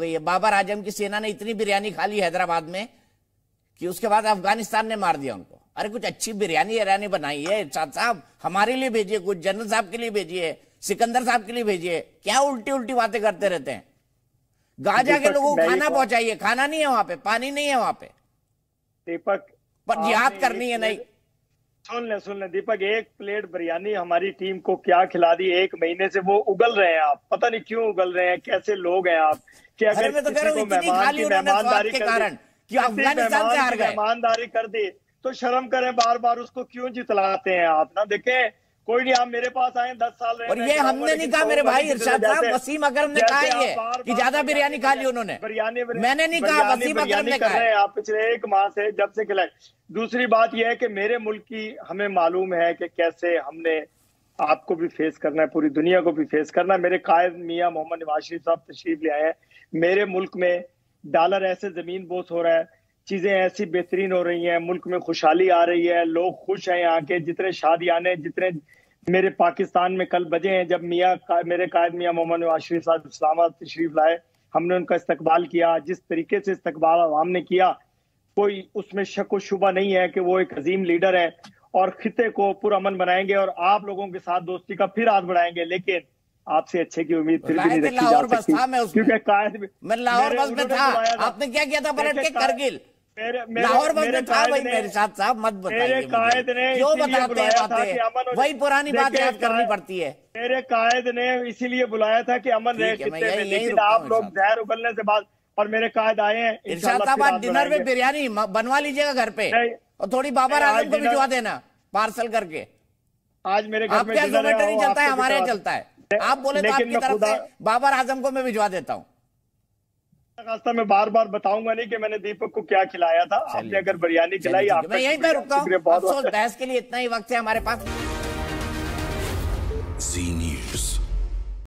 गई है। बाबर आजम की सेना ने इतनी बिरयानी खा ली हैदराबाद में कि उसके बाद अफगानिस्तान ने मार दिया उनको। अरे कुछ अच्छी बिरयानी बनाई है इरशाद साहब, हमारे लिए भेजिए, कुछ जनरल साहब के लिए भेजिए, सिकंदर साहब के लिए भेजिए, क्या उल्टी उल्टी बातें करते रहते हैं। गाजा के लोगों को खाना पहुंचाइए, खाना नहीं है वहां पे, पानी नहीं है वहां पे। दीपक पर जिहाद करनी है नहीं, सुन ले दीपक, एक प्लेट बिरयानी हमारी टीम को क्या खिला दी, एक महीने से वो उगल रहे हैं। आप पता नहीं क्यों उगल रहे हैं, कैसे लोग हैं आप। क्या मेहमानदारी कर दी तो शर्म करें, बार बार उसको क्यों जितलाते हैं आप। ना देखे कोई नहीं, आप मेरे पास आए 10 साल रहे, और ये हमने नहीं कहा मेरे भाई, इरशाद साहब वसीम अकरम ने कहा ये कि ज्यादा बिरयानी खा ली उन्होंने, मैंने नहीं कहा, वसीम अकरम ने कहा है। आप पिछले 1 माह से जब से खिलाए। दूसरी बात यह है कि मेरे मुल्क की हमें मालूम है कि कैसे हमने आपको भी फेस करना है, पूरी दुनिया को भी फेस करना है। मेरे कायद मियाँ मोहम्मद नवाशी साहब तशरीफ ले आए हैं, मेरे मुल्क में डॉलर ऐसे जमीन बोस हो रहा है, चीजें ऐसी बेहतरीन हो रही हैं, मुल्क में खुशहाली आ रही है, लोग खुश हैं यहाँ के। जितने शादियाने, जितने मेरे पाकिस्तान में कल बजे हैं, जब मेरे कायद मियाँ मोहम्मद नवाशी साहब इस्लामाबाद तशरीफ लाए, हमने उनका इस्तकबाल किया। जिस तरीके से इस्तकबाल आवाम ने किया, कोई उसमें शक व शुबा नहीं है कि वो एक अजीम लीडर है और खिते को पुरअमन बनाएंगे और आप लोगों के साथ दोस्ती का फिर हाथ बढ़ाएंगे। लेकिन आपसे अच्छे की उम्मीद फिर भी नहीं रखी जा सकती, क्योंकि कायद मैं लाहौर बस में था। आपने क्या किया था पलट के? कारगिल वही पुरानी बात याद करनी पड़ती है। मेरे कायद ने इसीलिए बुलाया था कि अमन रहे, लेकिन आप लोग जहर उगलने से बाद। और मेरे कायद आए हैं, इरशाद साहब आज डिनर में बिरयानी बनवा लीजिएगा घर पे, और थोड़ी बाबर आजम को भिजवा देना पार्सल करके। आज मेरे घर में नहीं चलता है, हमारे यहाँ चलता है। आप बोले तो आपकी तरफ से बाबर आजम को मैं भिजवा देता हूँ। रास्ता में बार बार बताऊंगा नहीं कि मैंने दीपक को क्या खिलाया था। आपने अगर बिरयानी खिलाई, आप मैं यहीं पर रुकता हूँ। बहस के लिए इतना ही वक्त है हमारे पास।